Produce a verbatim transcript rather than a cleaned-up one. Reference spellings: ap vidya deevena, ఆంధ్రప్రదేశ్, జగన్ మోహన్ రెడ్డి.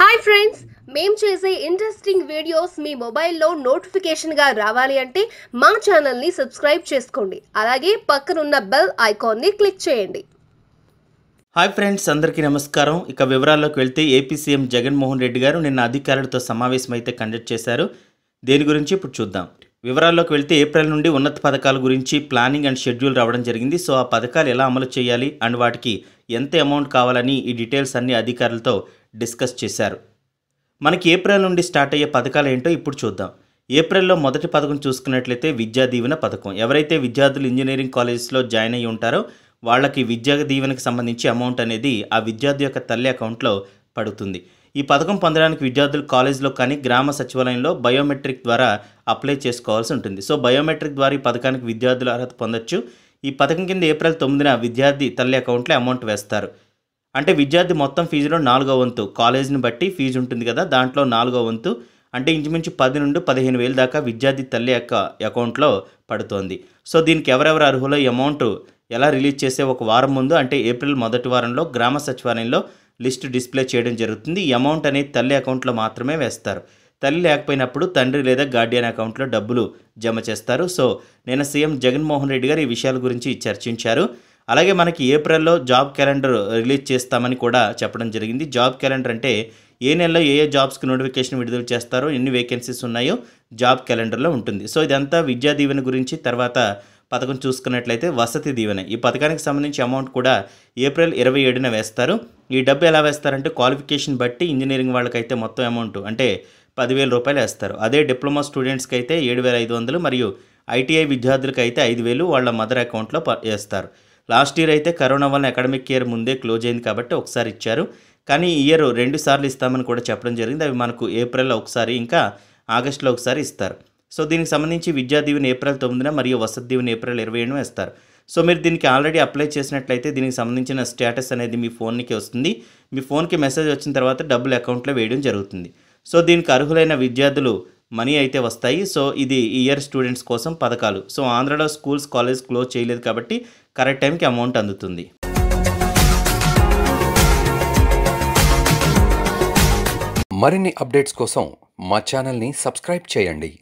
हाय friends మేము చేసే interesting videos మీ మొబైల్ లో నోటిఫికేషన్ గా రావాలి అంటే మా ఛానల్ ని సబ్స్క్రైబ్ చేసుకోండి అలాగే పక్కన ఉన్న బెల్ ఐకాన్ ని క్లిక్ చేయండి। హాయ్ ఫ్రెండ్స్ అందరికీ నమస్కారం। ఇక వివరాల్లోకి వెళ్తే ఏపీ సీఎం జగన్ మోహన్ రెడ్డి గారు నిన్న అధికారులతో సమావేశం అయితే కండక్ట్ చేశారు। దేని గురించి ఇప్పుడు చూద్దాం। వివరాల్లోకి వెళ్తే ఏప్రిల్ నుండి ఉన్నత పథకాల గురించి ప్లానింగ్ అండ్ షెడ్యూల్ రావడం జరిగింది। సో ఆ పథకాలు ఎలా అమలు చేయాలి అండ్ వాటికి ఎంత అమౌంట్ కావాలని ఈ డీటెయిల్స్ అన్ని అధికారులతో డిస్కస్ చేశారు। మనకి ఏప్రిల్ నుండి స్టార్ట్ అయ్యే పథకాలు ఏంటో ఇప్పుడు చూద్దాం। ఏప్రిల్లో మొదటి పథకం చూసుకున్నట్లయితే విద్యా దీవెన పథకం। ఎవరైతే విద్యార్థులు ఇంజనీరింగ్ కాలేజెస్లో జాయిన్ అయ్యి ఉంటారో వాళ్ళకి విద్యా దీవెనకు సంబంధించి అమౌంట్ అనేది ఆ విద్యార్థి యొక్క తల్లి అకౌంట్లో పడుతుంది। ఈ పథకం పొందడానికి విద్యార్థులు కాలేజీలో కానీ గ్రామ సచివాలయంలో బయోమెట్రిక్ ద్వారా అప్లై చేసుకోవాల్సి ఉంటుంది। సో బయోమెట్రిక్ ద్వారా ఈ పథకానికి విద్యార్థులు అర్హత పొందొచ్చు। ఈ పథకం కింద ఏప్రిల్ తొమ్మిదిన విద్యార్థి తల్లి అకౌంట్లో అమౌంట్ వేస్తారు। అంటే విద్యార్థి మొత్తం ఫీజులో నాలుగో వంతు కాలేజీని బట్టి ఫీజు ఉంటుంది కదా, దాంట్లో నాలుగో వంతు అంటే ఇంచుమించు పది నుండి పదిహేను వేలు దాకా విద్యార్థి తల్లి యొక్క అకౌంట్లో పడుతోంది। సో దీనికి ఎవరెవరు అర్హులో ఈ అమౌంట్ ఎలా రిలీజ్ చేసే ఒక వారం ముందు అంటే ఏప్రిల్ మొదటి వారంలో గ్రామ సచివాలయంలో లిస్టు డిస్ప్లే చేయడం జరుగుతుంది। ఈ అమౌంట్ అనేది తల్లి అకౌంట్లో మాత్రమే వేస్తారు। తల్లి లేకపోయినప్పుడు తండ్రి లేదా గార్డియన్ అకౌంట్లో డబ్బులు జమ చేస్తారు। సో నేను సీఎం జగన్మోహన్ రెడ్డి గారు ఈ విషయాల గురించి చర్చించారు। అలాగే మనకి ఏప్రిల్లో జాబ్ క్యాలెండర్ రిలీజ్ చేస్తామని కూడా చెప్పడం జరిగింది। జాబ్ క్యాలెండర్ అంటే ఏ నెలలో ఏ ఏ జాబ్స్కి నోటిఫికేషన్ విడుదల చేస్తారో, ఎన్ని వేకెన్సీస్ ఉన్నాయో జాబ్ క్యాలెండర్లో ఉంటుంది। సో ఇదంతా విద్యా దీవెన గురించి। తర్వాత పథకం చూసుకున్నట్లయితే వసతి దీవెన, ఈ పథకానికి సంబంధించి అమౌంట్ కూడా ఏప్రిల్ ఇరవై ఏడున వేస్తారు। ఈ డబ్బు ఎలా వేస్తారంటే క్వాలిఫికేషన్ బట్టి ఇంజనీరింగ్ వాళ్ళకైతే మొత్తం అమౌంట్ అంటే పదివేల రూపాయలు వేస్తారు। అదే డిప్లొమా స్టూడెంట్స్కి అయితే ఏడు వేల ఐదు వందలు మరియు ఐటీఐ విద్యార్థులకి అయితే ఐదు వేలు వాళ్ళ మదర్ అకౌంట్లో వేస్తారు। లాస్ట్ ఇయర్ అయితే కరోనా వల్ల అకాడమిక్ ఇయర్ ముందే క్లోజ్ అయింది కాబట్టి ఒకసారి ఇచ్చారు, కానీ ఈ ఇయర్ రెండు సార్లు ఇస్తామని కూడా చెప్పడం జరిగింది। అవి మనకు ఏప్రిల్లో ఒకసారి ఇంకా ఆగస్టులో ఒకసారి ఇస్తారు। సో దీనికి సంబంధించి విద్యా దీవెన ఏప్రిల్ తొమ్మిదిన మరియు వసతి దీవెన ఏప్రిల్ ఇరవై ఏడున ఇస్తారు। సో మీరు దీనికి ఆల్రెడీ అప్లై చేసినట్లయితే దీనికి సంబంధించిన స్టేటస్ అనేది మీ ఫోన్కి వస్తుంది। మీ ఫోన్కి మెసేజ్ వచ్చిన తర్వాత డబ్బులు అకౌంట్లో వేయడం జరుగుతుంది। సో దీనికి అర్హులైన విద్యార్థులు మనీ అయితే వస్తాయి। సో ఇది ఇయర్ స్టూడెంట్స్ కోసం పథకాలు। సో ఆంధ్రలో స్కూల్స్ కాలేజ్ క్లోజ్ చేయలేదు కాబట్టి కరెక్ట్ టైంకి అమౌంట్ అందుతుంది। మరిన్ని అప్డేట్స్ కోసం మా ఛానల్ని సబ్స్క్రైబ్ చేయండి।